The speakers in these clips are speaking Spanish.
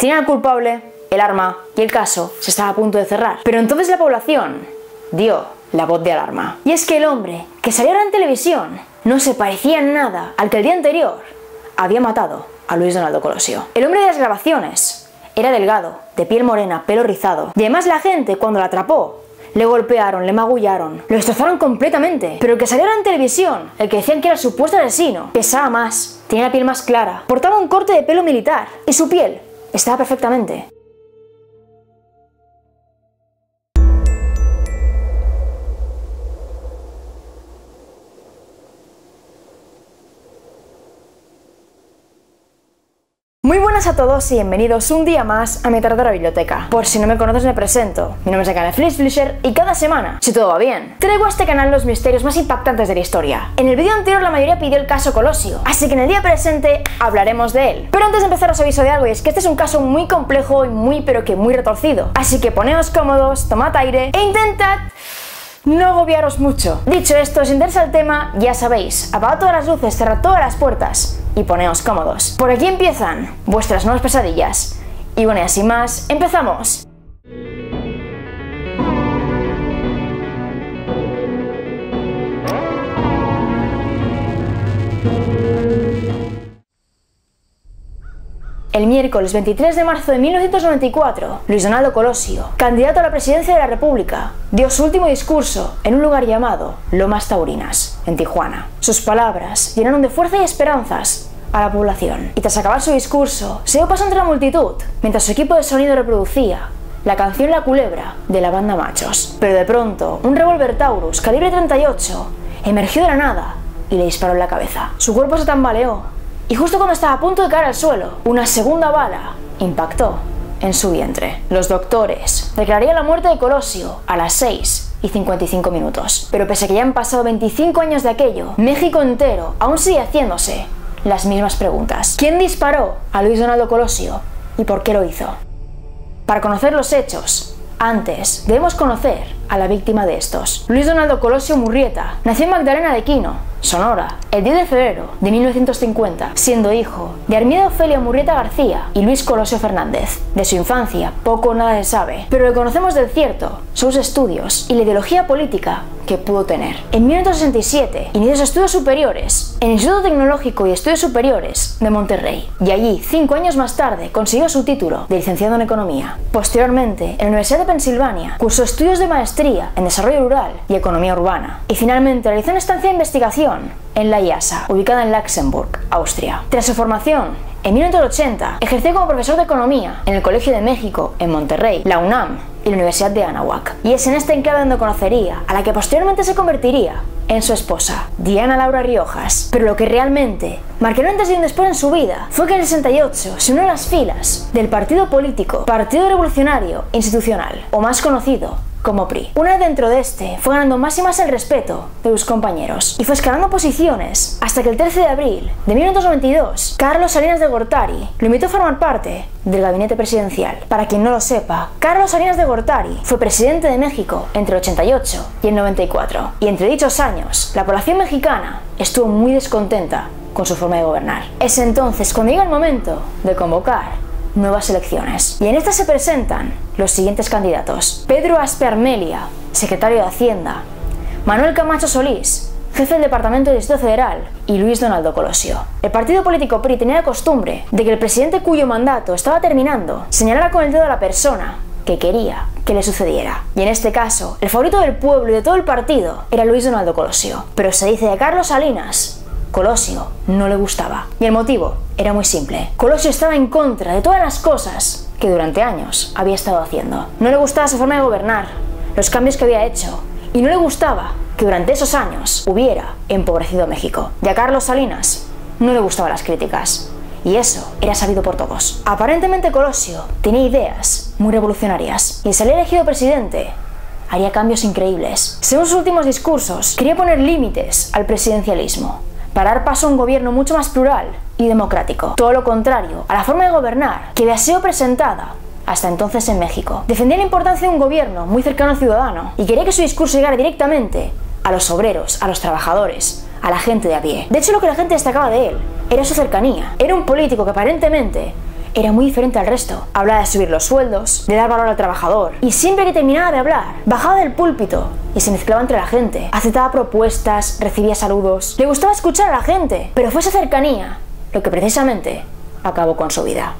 Tenían al culpable, el arma y el caso se estaba a punto de cerrar. Pero entonces la población dio la voz de alarma. Y es que el hombre que salió ahora en televisión no se parecía en nada al que el día anterior había matado a Luis Donaldo Colosio. El hombre de las grabaciones era delgado, de piel morena, pelo rizado. Y además la gente cuando la atrapó le golpearon, le magullaron, lo destrozaron completamente. Pero el que salió en televisión, el que decían que era el supuesto asesino, pesaba más, tenía la piel más clara, portaba un corte de pelo militar y su piel estaba perfectamente. Muy buenas a todos y bienvenidos un día más a mi tardora biblioteca. Por si no me conoces me presento, mi nombre es Nekane Flisflisher y cada semana, si todo va bien, traigo a este canal los misterios más impactantes de la historia. En el vídeo anterior la mayoría pidió el caso Colosio, así que en el día presente hablaremos de él. Pero antes de empezar os aviso de algo y es que este es un caso muy complejo y muy retorcido. Así que poneos cómodos, tomad aire e intentad no agobiaros mucho. Dicho esto, si os interesa el tema, ya sabéis, apagad todas las luces, cerrad todas las puertas y poneos cómodos. Por aquí empiezan vuestras nuevas pesadillas. Y bueno, y sin más, ¡empezamos! El miércoles 23 de marzo de 1994, Luis Donaldo Colosio, candidato a la presidencia de la República, dio su último discurso en un lugar llamado Lomas Taurinas, en Tijuana. Sus palabras llenaron de fuerza y esperanzas a la población. Y tras acabar su discurso, se dio paso entre la multitud, mientras su equipo de sonido reproducía la canción La Culebra de la banda Machos. Pero de pronto, un revólver Taurus calibre 38 emergió de la nada y le disparó en la cabeza. Su cuerpo se tambaleó. Y justo cuando estaba a punto de caer al suelo, una segunda bala impactó en su vientre. Los doctores declararían la muerte de Colosio a las 6:55 minutos. Pero pese a que ya han pasado 25 años de aquello, México entero aún sigue haciéndose las mismas preguntas. ¿Quién disparó a Luis Donaldo Colosio y por qué lo hizo? Para conocer los hechos, antes debemos conocer a la víctima de estos. Luis Donaldo Colosio Murrieta nació en Magdalena de Quino, Sonora, el 10 de febrero de 1950, siendo hijo de Armida Ofelia Murrieta García y Luis Colosio Fernández. De su infancia poco o nada se sabe, pero lo conocemos del cierto, sus estudios y la ideología política que pudo tener. En 1967 inició sus estudios superiores en el Instituto Tecnológico y Estudios Superiores de Monterrey y allí, 5 años más tarde, consiguió su título de licenciado en Economía. Posteriormente, en la Universidad de Pensilvania, cursó estudios de maestría en Desarrollo Rural y Economía Urbana y finalmente realizó una estancia de investigación en la IASA, ubicada en Laxenburg, Austria. Tras su formación, en 1980, ejerció como profesor de Economía en el Colegio de México, en Monterrey, la UNAM y la Universidad de Anáhuac. Y es en este enclave donde conocería a la que posteriormente se convertiría en su esposa, Diana Laura Riojas. Pero lo que realmente marcó un antes y un después en su vida fue que en el 68 se unió a las filas del partido político Partido Revolucionario Institucional, o más conocido como PRI. Una vez dentro de este, fue ganando más y más el respeto de sus compañeros y fue escalando posiciones hasta que el 13 de abril de 1992, Carlos Salinas de Gortari lo invitó a formar parte del gabinete presidencial. Para quien no lo sepa, Carlos Salinas de Gortari fue presidente de México entre el 88 y el 94 y entre dichos años, la población mexicana estuvo muy descontenta con su forma de gobernar. Es entonces cuando llega el momento de convocar nuevas elecciones. Y en estas se presentan los siguientes candidatos: Pedro Aspe Armelia, secretario de Hacienda; Manuel Camacho Solís, jefe del Departamento del Distrito Federal; y Luis Donaldo Colosio. El partido político PRI tenía la costumbre de que el presidente cuyo mandato estaba terminando señalara con el dedo a la persona que quería que le sucediera. Y en este caso, el favorito del pueblo y de todo el partido era Luis Donaldo Colosio. Pero se dice de Carlos Salinas, Colosio no le gustaba. Y el motivo era muy simple. Colosio estaba en contra de todas las cosas que durante años había estado haciendo. No le gustaba su forma de gobernar, los cambios que había hecho, y no le gustaba que durante esos años hubiera empobrecido a México. Y a Carlos Salinas no le gustaban las críticas. Y eso era sabido por todos. Aparentemente Colosio tenía ideas muy revolucionarias y sería elegido presidente haría cambios increíbles. Según sus últimos discursos, quería poner límites al presidencialismo para dar paso a un gobierno mucho más plural y democrático. Todo lo contrario a la forma de gobernar que había sido presentada hasta entonces en México. Defendía la importancia de un gobierno muy cercano al ciudadano y quería que su discurso llegara directamente a los obreros, a los trabajadores, a la gente de a pie. De hecho, lo que la gente destacaba de él era su cercanía. Era un político que aparentemente era muy diferente al resto. Hablaba de subir los sueldos, de dar valor al trabajador, y siempre que terminaba de hablar, bajaba del púlpito y se mezclaba entre la gente. Aceptaba propuestas, recibía saludos, le gustaba escuchar a la gente, pero fue esa cercanía lo que precisamente acabó con su vida.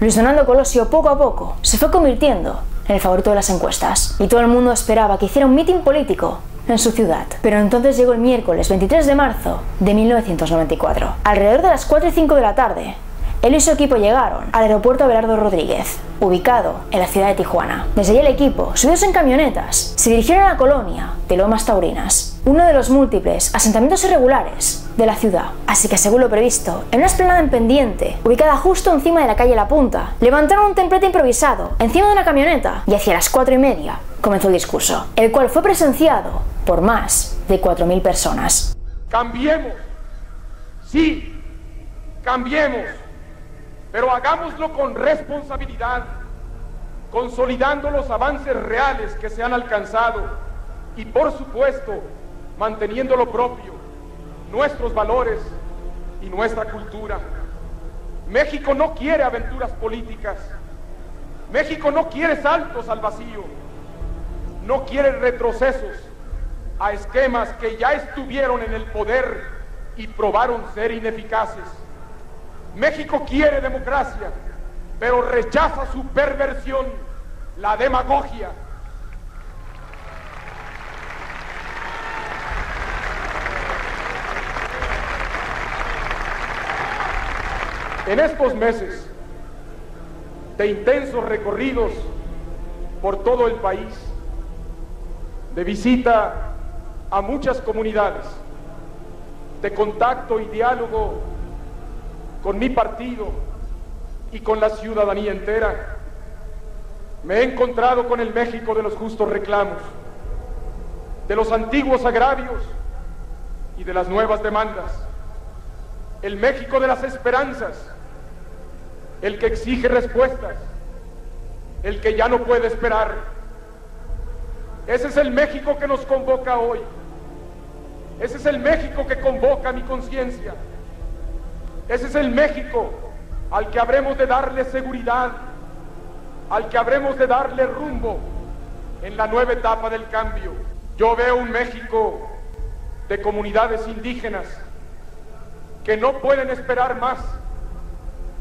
Luis Donaldo Colosio poco a poco se fue convirtiendo en el favorito de las encuestas, y todo el mundo esperaba que hiciera un mitin político en su ciudad. Pero entonces llegó el miércoles 23 de marzo de 1994. Alrededor de las 4 y 5 de la tarde, él y su equipo llegaron al aeropuerto Abelardo Rodríguez, ubicado en la ciudad de Tijuana. Desde allí el equipo, subidos en camionetas, se dirigieron a la colonia de Lomas Taurinas, uno de los múltiples asentamientos irregulares de la ciudad. Así que, según lo previsto, en una explanada en pendiente, ubicada justo encima de la calle La Punta, levantaron un templete improvisado encima de una camioneta y hacia las 4:30 comenzó el discurso, el cual fue presenciado por más de 4.000 personas. Cambiemos, sí, cambiemos, pero hagámoslo con responsabilidad, consolidando los avances reales que se han alcanzado y, por supuesto, manteniendo lo propio, nuestros valores y nuestra cultura. México no quiere aventuras políticas, México no quiere saltos al vacío, no quiere retrocesos a esquemas que ya estuvieron en el poder y probaron ser ineficaces. México quiere democracia, pero rechaza su perversión, la demagogia. En estos meses de intensos recorridos por todo el país, de visita a muchas comunidades, de contacto y diálogo con mi partido y con la ciudadanía entera, me he encontrado con el México de los justos reclamos, de los antiguos agravios y de las nuevas demandas, el México de las esperanzas, el que exige respuestas, el que ya no puede esperar. Ese es el México que nos convoca hoy, ese es el México que convoca mi conciencia. Ese es el México al que habremos de darle seguridad, al que habremos de darle rumbo en la nueva etapa del cambio. Yo veo un México de comunidades indígenas que no pueden esperar más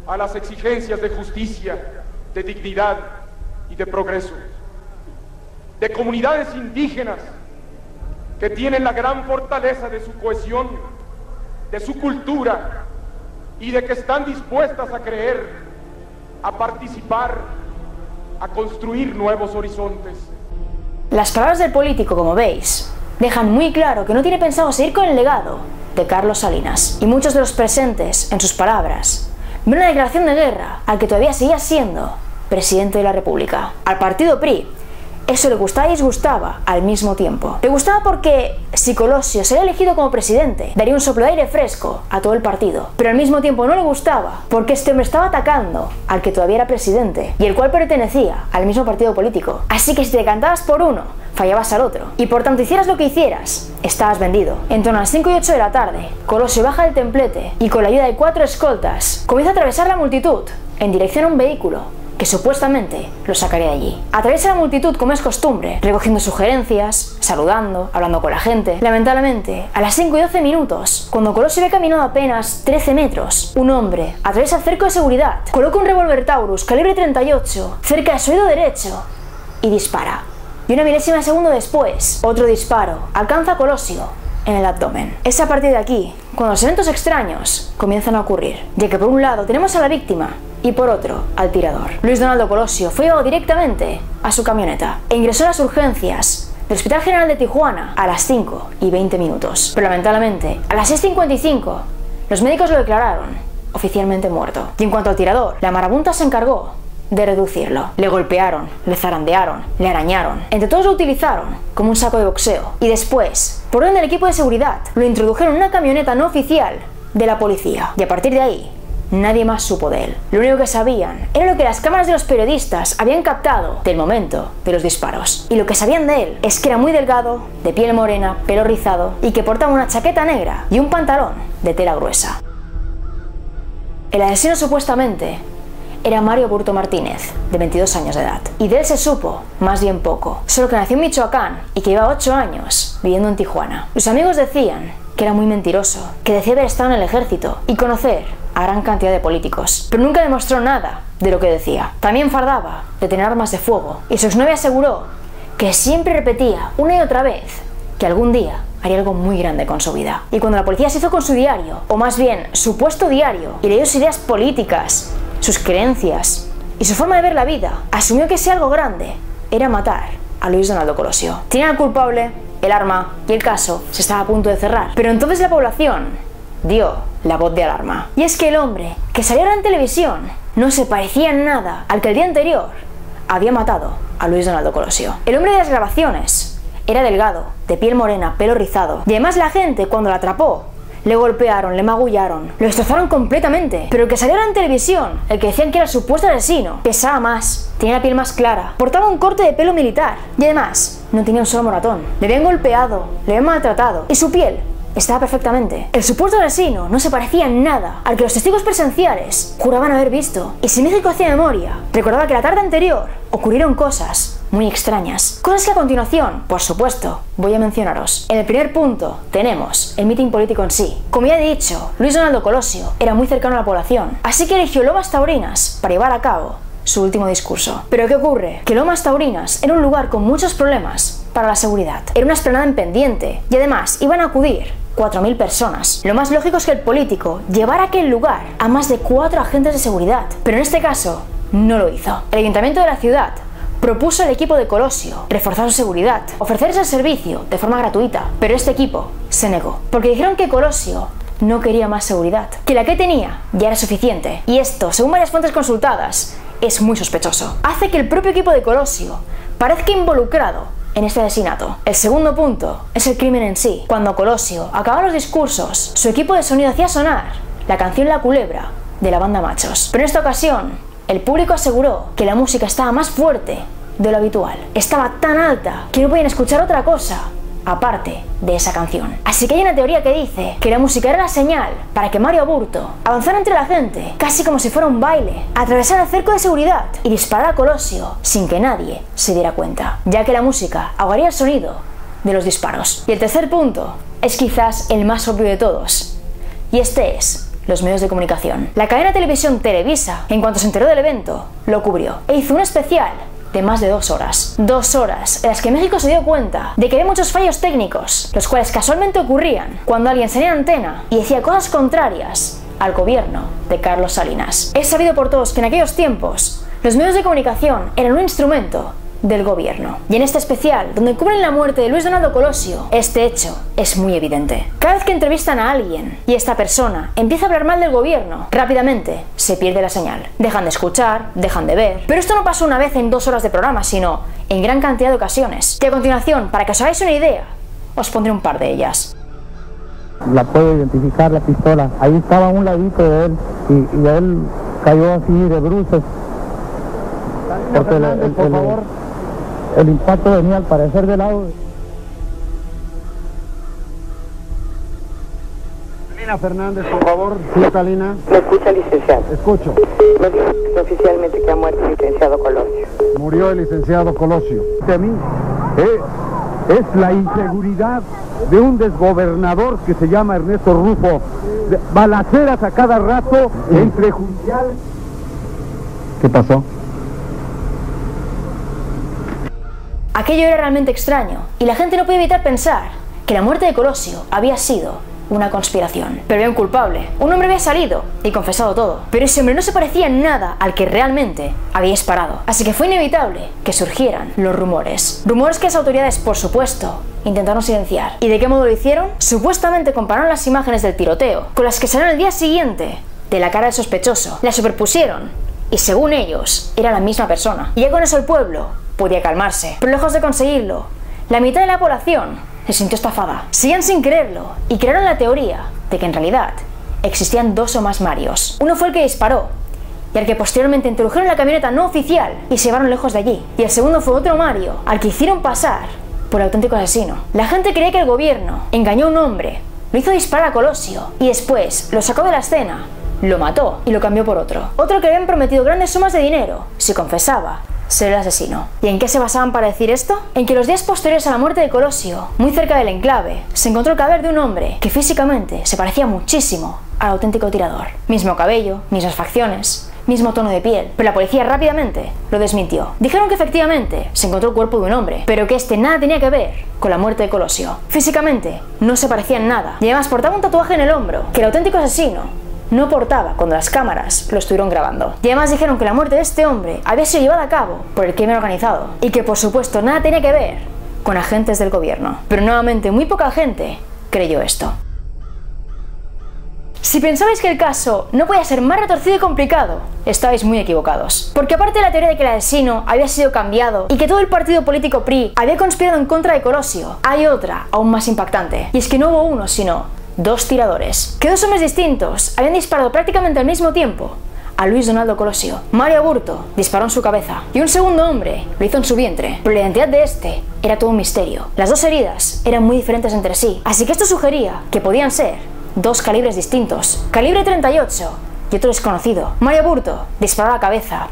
a las exigencias de justicia, de dignidad y de progreso. De comunidades indígenas que tienen la gran fortaleza de su cohesión, de su cultura, y de que están dispuestas a creer, a participar, a construir nuevos horizontes. Las palabras del político, como veis, dejan muy claro que no tiene pensado seguir con el legado de Carlos Salinas. Y muchos de los presentes, en sus palabras, ven una declaración de guerra al que todavía seguía siendo presidente de la República. Al partido PRI, eso le gustaba y disgustaba al mismo tiempo. Le gustaba porque si Colosio sería elegido como presidente, daría un soplo de aire fresco a todo el partido. Pero al mismo tiempo no le gustaba porque este hombre estaba atacando al que todavía era presidente y el cual pertenecía al mismo partido político. Así que si te decantabas por uno, fallabas al otro. Y por tanto hicieras lo que hicieras, estabas vendido. En torno a las 5 y 8 de la tarde, Colosio baja del templete y con la ayuda de 4 escoltas comienza a atravesar la multitud en dirección a un vehículo que supuestamente lo sacaría de allí. Atraviesa la multitud como es costumbre, recogiendo sugerencias, saludando, hablando con la gente. Lamentablemente, a las 5:12, cuando Colosio había caminado apenas 13 metros, un hombre atraviesa el cerco de seguridad, coloca un revólver Taurus calibre 38 cerca de su oído derecho y dispara. Y una milésima de segundo después, otro disparo alcanza a Colosio en el abdomen. Es a partir de aquí cuando los eventos extraños comienzan a ocurrir, ya que por un lado tenemos a la víctima y por otro al tirador. Luis Donaldo Colosio fue llevado directamente a su camioneta e ingresó a las urgencias del Hospital General de Tijuana a las 5:20. Pero lamentablemente, a las 6:55, los médicos lo declararon oficialmente muerto. Y en cuanto al tirador, la marabunta se encargó de reducirlo. Le golpearon, le zarandearon, le arañaron. Entre todos lo utilizaron como un saco de boxeo. Y después, por orden del equipo de seguridad, lo introdujeron en una camioneta no oficial de la policía. Y a partir de ahí, nadie más supo de él. Lo único que sabían era lo que las cámaras de los periodistas habían captado del momento de los disparos. Y lo que sabían de él es que era muy delgado, de piel morena, pelo rizado, y que portaba una chaqueta negra y un pantalón de tela gruesa. El asesino supuestamente era Mario Aburto Martínez, de 22 años de edad. Y de él se supo, más bien poco, solo que nació en Michoacán y que lleva 8 años viviendo en Tijuana. Sus amigos decían que era muy mentiroso, que decía haber estado en el ejército y conocer a gran cantidad de políticos, pero nunca demostró nada de lo que decía. También fardaba de tener armas de fuego y su exnovia aseguró que siempre repetía una y otra vez que algún día haría algo muy grande con su vida. Y cuando la policía se hizo con su diario, o más bien supuesto diario, y leyó sus ideas políticas, sus creencias y su forma de ver la vida, asumió que si algo grande era matar a Luis Donaldo Colosio. Tenía al culpable, el arma y el caso se estaba a punto de cerrar. Pero entonces la población dio la voz de alarma. Y es que el hombre que salió en televisión no se parecía en nada al que el día anterior había matado a Luis Donaldo Colosio. El hombre de las grabaciones era delgado, de piel morena, pelo rizado. Y además la gente, cuando la atrapó, le golpearon, le magullaron, lo destrozaron completamente. Pero el que salió en televisión, el que decían que era el supuesto asesino, pesaba más, tenía la piel más clara, portaba un corte de pelo militar y además no tenía un solo moratón. Le habían golpeado, le habían maltratado y su piel estaba perfectamente. El supuesto asesino no se parecía en nada al que los testigos presenciales juraban haber visto. Y si México hacía memoria, recordaba que la tarde anterior ocurrieron cosas muy extrañas. Cosas que a continuación, por supuesto, voy a mencionaros. En el primer punto tenemos el mitin político en sí. Como ya he dicho, Luis Donaldo Colosio era muy cercano a la población, así que eligió Lomas Taurinas para llevar a cabo su último discurso. Pero ¿qué ocurre? Que Lomas Taurinas era un lugar con muchos problemas para la seguridad. Era una explanada en pendiente y además iban a acudir 4.000 personas. Lo más lógico es que el político llevara a aquel lugar a más de 4 agentes de seguridad, pero en este caso no lo hizo. El ayuntamiento de la ciudad propuso al equipo de Colosio reforzar su seguridad, ofrecerse el servicio de forma gratuita, pero este equipo se negó, porque dijeron que Colosio no quería más seguridad, que la que tenía ya era suficiente, y esto, según varias fuentes consultadas, es muy sospechoso. Hace que el propio equipo de Colosio parezca involucrado en este asesinato. El segundo punto es el crimen en sí. Cuando Colosio acababa los discursos, su equipo de sonido hacía sonar la canción La Culebra de la banda Machos. Pero en esta ocasión, el público aseguró que la música estaba más fuerte de lo habitual. Estaba tan alta que no podían escuchar otra cosa aparte de esa canción. Así que hay una teoría que dice que la música era la señal para que Mario Aburto avanzara entre la gente, casi como si fuera un baile, atravesara el cerco de seguridad y disparara a Colosio sin que nadie se diera cuenta, ya que la música ahogaría el sonido de los disparos. Y el tercer punto es quizás el más obvio de todos, y este es los medios de comunicación. La cadena de televisión Televisa, en cuanto se enteró del evento, lo cubrió e hizo un especial de más de 2 horas. 2 horas en las que México se dio cuenta de que había muchos fallos técnicos, los cuales casualmente ocurrían cuando alguien salía en antena y decía cosas contrarias al gobierno de Carlos Salinas. Es sabido por todos que en aquellos tiempos los medios de comunicación eran un instrumento del gobierno. Y en este especial, donde cubren la muerte de Luis Donaldo Colosio, este hecho es muy evidente. Cada vez que entrevistan a alguien y esta persona empieza a hablar mal del gobierno, rápidamente se pierde la señal. Dejan de escuchar, dejan de ver. Pero esto no pasó una vez en 2 horas de programa, sino en gran cantidad de ocasiones. Y a continuación, para que os hagáis una idea, os pondré un par de ellas. La puedo identificar, la pistola. Ahí estaba un ladito de él y él cayó así de bruces. Porque por favor. El impacto venía al parecer del lado. Lina Fernández, por favor. Sí, Lina. ¿Me escucha, licenciado? Escucho. Me dijo oficialmente que ha muerto el licenciado Colosio. Murió el licenciado Colosio. De mí es la inseguridad de un desgobernador que se llama Ernesto Rufo. Balaceras a cada rato entre judiciales. ¿Qué pasó? Aquello era realmente extraño, y la gente no podía evitar pensar que la muerte de Colosio había sido una conspiración. Pero había un culpable, un hombre había salido y confesado todo, pero ese hombre no se parecía en nada al que realmente había disparado. Así que fue inevitable que surgieran los rumores. Rumores que las autoridades, por supuesto, intentaron silenciar. ¿Y de qué modo lo hicieron? Supuestamente compararon las imágenes del tiroteo con las que salieron el día siguiente de la cara del sospechoso. Las superpusieron, y según ellos, era la misma persona. Y ya con eso el pueblo podía calmarse, pero lejos de conseguirlo, la mitad de la población se sintió estafada. Seguían sin creerlo y crearon la teoría de que en realidad existían 2 o más Marios. Uno fue el que disparó y al que posteriormente introdujeron en la camioneta no oficial y se llevaron lejos de allí. Y el segundo fue otro Mario al que hicieron pasar por el auténtico asesino. La gente creía que el gobierno engañó a un hombre, lo hizo disparar a Colosio y después lo sacó de la escena lo mató y lo cambió por otro. Otro que le habían prometido grandes sumas de dinero, si confesaba ser el asesino. ¿Y en qué se basaban para decir esto? En que los días posteriores a la muerte de Colosio, muy cerca del enclave, se encontró el cadáver de un hombre que físicamente se parecía muchísimo al auténtico tirador. Mismo cabello, mismas facciones, mismo tono de piel, pero la policía rápidamente lo desmintió. Dijeron que efectivamente se encontró el cuerpo de un hombre, pero que este nada tenía que ver con la muerte de Colosio. Físicamente no se parecía en nada, y además portaba un tatuaje en el hombro que el auténtico asesino no portaba cuando las cámaras lo estuvieron grabando. Y además dijeron que la muerte de este hombre había sido llevada a cabo por el crimen organizado, y que por supuesto nada tenía que ver con agentes del gobierno. Pero nuevamente muy poca gente creyó esto. Si pensabais que el caso no podía ser más retorcido y complicado, estabais muy equivocados. Porque aparte de la teoría de que el asesino había sido cambiado y que todo el partido político PRI había conspirado en contra de Colosio, hay otra aún más impactante. Y es que no hubo uno, sino dos tiradores. Que dos hombres distintos habían disparado prácticamente al mismo tiempo a Luis Donaldo Colosio. Mario Aburto disparó en su cabeza y un segundo hombre lo hizo en su vientre. Pero la identidad de este era todo un misterio. Las dos heridas eran muy diferentes entre sí, así que esto sugería que podían ser dos calibres distintos, calibre 38 y otro desconocido. Mario Aburto disparó a la cabeza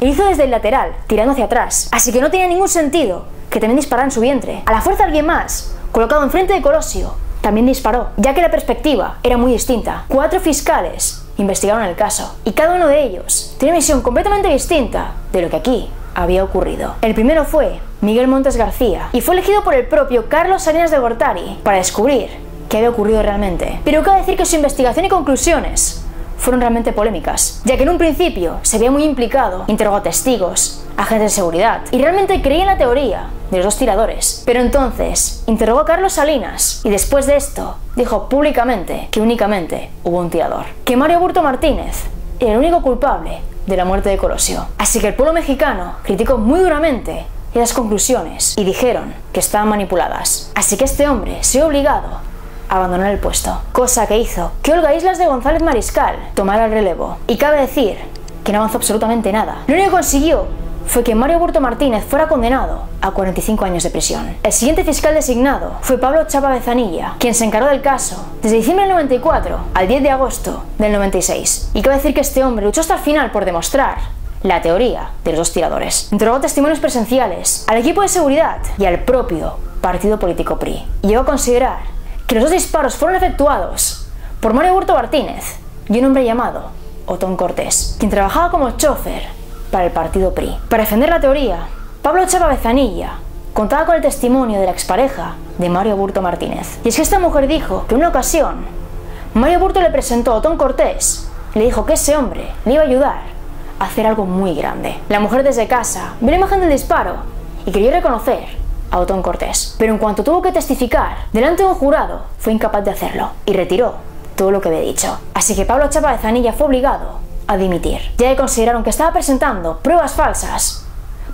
e hizo desde el lateral, tirando hacia atrás, así que no tenía ningún sentido que también disparara en su vientre. A la fuerza alguien más, colocado enfrente de Colosio, también disparó, ya que la perspectiva era muy distinta. 4 fiscales investigaron el caso, y cada uno de ellos tiene una visión completamente distinta de lo que aquí había ocurrido. El primero fue Miguel Montes García, y fue elegido por el propio Carlos Salinas de Gortari para descubrir qué había ocurrido realmente. Pero cabe decir que su investigación y conclusiones fueron realmente polémicas, ya que en un principio se había muy implicado, interrogó a testigos, agentes de seguridad, y realmente creía en la teoría de los dos tiradores. Pero entonces interrogó a Carlos Salinas, y después de esto dijo públicamente que únicamente hubo un tirador. Que Mario Aburto Martínez era el único culpable de la muerte de Colosio. Así que el pueblo mexicano criticó muy duramente esas conclusiones, y dijeron que estaban manipuladas. Así que este hombre se vio obligado abandonar el puesto, cosa que hizo que Olga Islas de González Mariscal tomara el relevo. Y cabe decir que no avanzó absolutamente nada. Lo único que consiguió fue que Mario Aburto Martínez fuera condenado a 45 años de prisión. El siguiente fiscal designado fue Pablo Chapa Bezanilla, quien se encargó del caso desde diciembre del 94 al 10 de agosto del 96. Y cabe decir que este hombre luchó hasta el final por demostrar la teoría de los dos tiradores. Entregó testimonios presenciales al equipo de seguridad y al propio partido político PRI. Y llegó a considerar que los dos disparos fueron efectuados por Mario Aburto Martínez y un hombre llamado Otón Cortés, quien trabajaba como chofer para el partido PRI. Para defender la teoría, Pablo Chapa Bezanilla contaba con el testimonio de la expareja de Mario Aburto Martínez. Y es que esta mujer dijo que en una ocasión Mario Aburto le presentó a Otón Cortés y le dijo que ese hombre le iba a ayudar a hacer algo muy grande. La mujer desde casa vio la imagen del disparo y quería reconocer a Otón Cortés, pero en cuanto tuvo que testificar delante de un jurado, fue incapaz de hacerlo y retiró todo lo que había dicho. Así que Pablo Chapa Bezanilla fue obligado a dimitir, ya que consideraron que estaba presentando pruebas falsas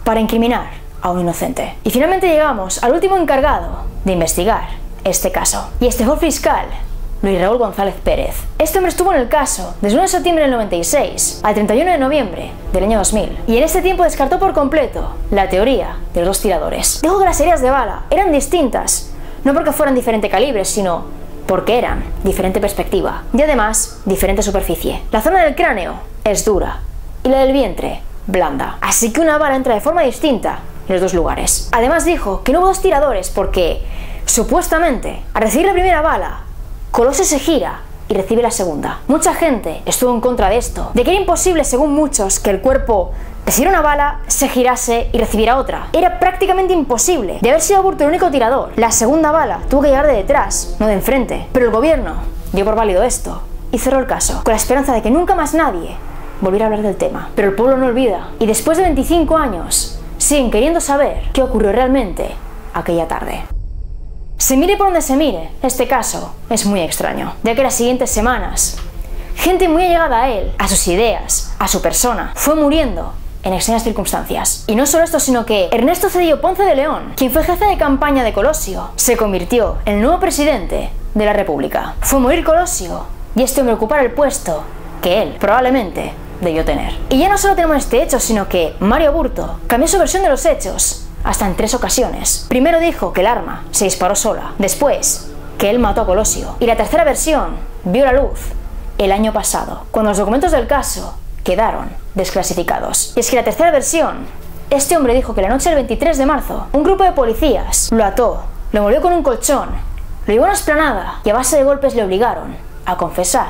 para incriminar a un inocente. Y finalmente llegamos al último encargado de investigar este caso, y este fue el fiscal Luis Raúl González Pérez. Este hombre estuvo en el caso desde 1 de septiembre del 96 al 31 de noviembre del año 2000, y en este tiempo descartó por completo la teoría de los dos tiradores. Dijo que las heridas de bala eran distintas, no porque fueran diferente calibre, sino porque eran diferente perspectiva y además diferente superficie. La zona del cráneo es dura y la del vientre blanda, así que una bala entra de forma distinta en los dos lugares. Además dijo que no hubo dos tiradores porque, supuestamente, al recibir la primera bala, Colosio se gira y recibe la segunda. Mucha gente estuvo en contra de esto, de que era imposible, según muchos, que el cuerpo recibiera una bala, se girase y recibiera otra. Era prácticamente imposible. De haber sido Aburto el único tirador, la segunda bala tuvo que llegar de detrás, no de enfrente. Pero el gobierno dio por válido esto y cerró el caso, con la esperanza de que nunca más nadie volviera a hablar del tema. Pero el pueblo no olvida, y después de 25 años siguen queriendo saber qué ocurrió realmente aquella tarde. Se mire por donde se mire, este caso es muy extraño, ya que las siguientes semanas, gente muy allegada a él, a sus ideas, a su persona, fue muriendo en extrañas circunstancias. Y no solo esto, sino que Ernesto Cedillo Ponce de León, quien fue jefe de campaña de Colosio, se convirtió en el nuevo presidente de la República. Fue morir Colosio y este hombre ocupar el puesto que él probablemente debió tener. Y ya no solo tenemos este hecho, sino que Mario Aburto cambió su versión de los hechos hasta en 3 ocasiones. Primero dijo que el arma se disparó sola, después que él mató a Colosio, y la tercera versión vio la luz el año pasado, cuando los documentos del caso quedaron desclasificados. Y es que la tercera versión, este hombre dijo que la noche del 23 de marzo, un grupo de policías lo ató, lo envolvió con un colchón, lo llevó a una explanada y a base de golpes le obligaron a confesar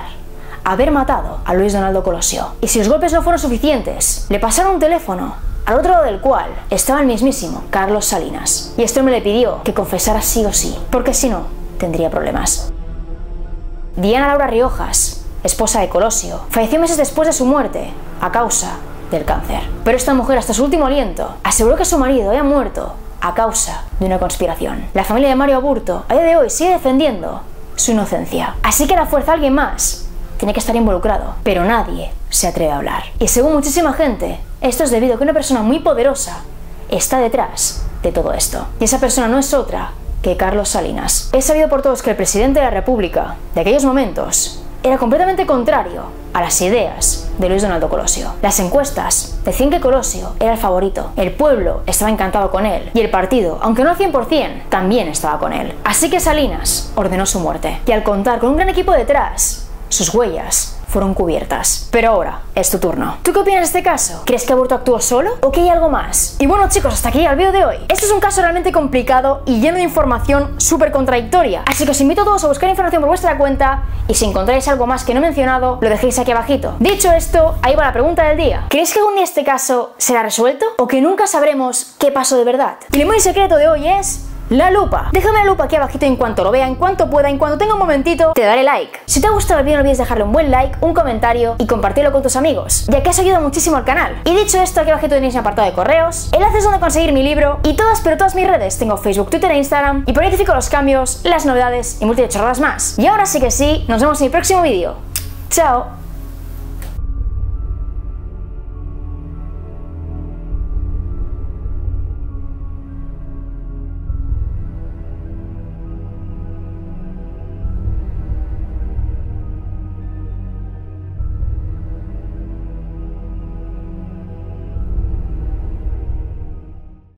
haber matado a Luis Donaldo Colosio. Y si los golpes no fueron suficientes, le pasaron un teléfono, al otro lado del cual estaba el mismísimo Carlos Salinas. Y este hombre le pidió que confesara sí o sí, porque si no, tendría problemas. Diana Laura Riojas, esposa de Colosio, falleció meses después de su muerte a causa del cáncer. Pero esta mujer, hasta su último aliento, aseguró que su marido había muerto a causa de una conspiración. La familia de Mario Aburto, a día de hoy, sigue defendiendo su inocencia. Así que a la fuerza alguien más tiene que estar involucrado, pero nadie se atreve a hablar. Y según muchísima gente, esto es debido a que una persona muy poderosa está detrás de todo esto. Y esa persona no es otra que Carlos Salinas. Es sabido por todos que el presidente de la República de aquellos momentos era completamente contrario a las ideas de Luis Donaldo Colosio. Las encuestas decían que Colosio era el favorito, el pueblo estaba encantado con él y el partido, aunque no al 100%, también estaba con él. Así que Salinas ordenó su muerte. Y al contar con un gran equipo detrás, sus huellas fueron cubiertas. Pero ahora es tu turno. ¿Tú qué opinas de este caso? ¿Crees que Aburto actuó solo o que hay algo más? Y bueno, chicos, hasta aquí el vídeo de hoy. Este es un caso realmente complicado y lleno de información súper contradictoria, así que os invito a todos a buscar información por vuestra cuenta y si encontráis algo más que no he mencionado, lo dejéis aquí abajito. Dicho esto, ahí va la pregunta del día. ¿Creéis que algún día este caso será resuelto o que nunca sabremos qué pasó de verdad? Y el muy secreto de hoy es la lupa. Déjame la lupa aquí abajito en cuanto lo vea, en cuanto pueda, en cuanto tenga un momentito, te daré like. Si te ha gustado el vídeo no olvides dejarle un buen like, un comentario y compartirlo con tus amigos, ya que eso ayuda muchísimo al canal. Y dicho esto, aquí abajito tenéis mi apartado de correos, enlaces donde conseguir mi libro y todas, pero todas mis redes. Tengo Facebook, Twitter e Instagram y por ahí te fijo los cambios, las novedades y multitud de chorradas más. Y ahora sí que sí, nos vemos en mi próximo vídeo. Chao.